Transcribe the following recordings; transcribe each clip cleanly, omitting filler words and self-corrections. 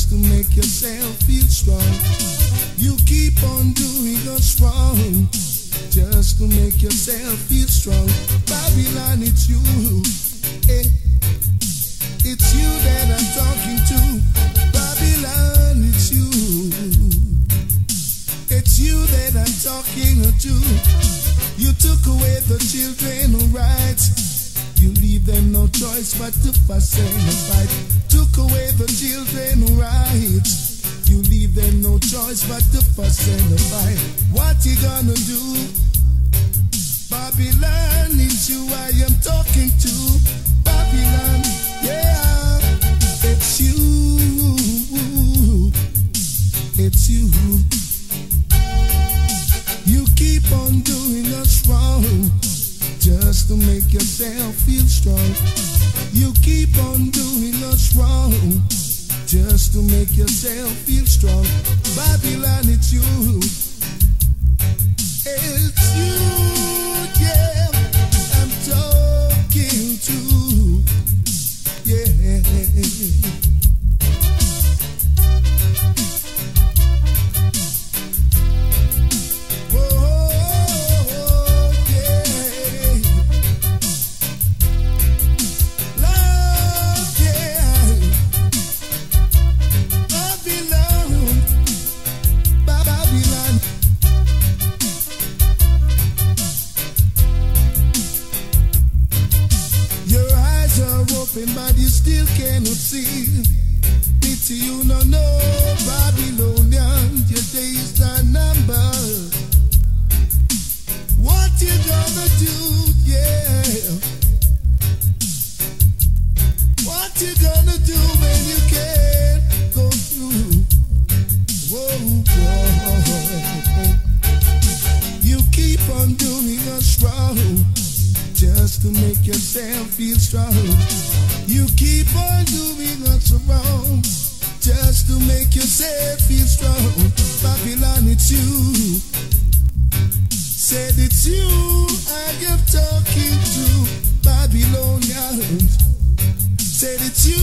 just to make yourself feel strong. You keep on doing us wrong, just to make yourself feel strong. Babylon, it's you, eh? It's you that I'm talking to. Babylon, it's you. It's you that I'm talking to. You took away the children's rights. You leave them no choice but to fuss and fight. Took away the children's rights. You leave them no choice but to fuss and fight. What you gonna do? Babylon, it's you I am talking to. Babylon, yeah, it's you. It's you. You keep on doing us wrong, just to make yourself feel strong. You keep on doing us wrong, just to make yourself feel strong. Babylon, it's you. It's you, yeah, I'm talking to, yeah. But you still cannot see. Pity you no know, Babylonian, your days are numbered. What you gonna do, yeah? What you gonna do when you can't go through? Whoa, boy, you keep on doing us wrong, just to make yourself feel strong. You keep on doing us wrong, just to make yourself feel strong. Babylon, it's you. Said it's you I am talking to. Babylonian, said it's you,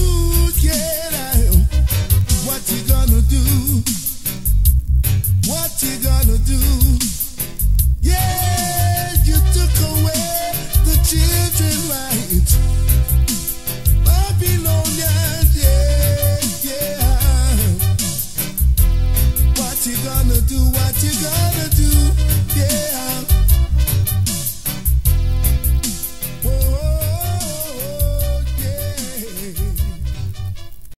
yeah, I am. What you gonna do? What you gonna do? Yeah, you took away the children's rights. Babylonian, yeah, yeah. What you gonna do? What you gonna do? Yeah.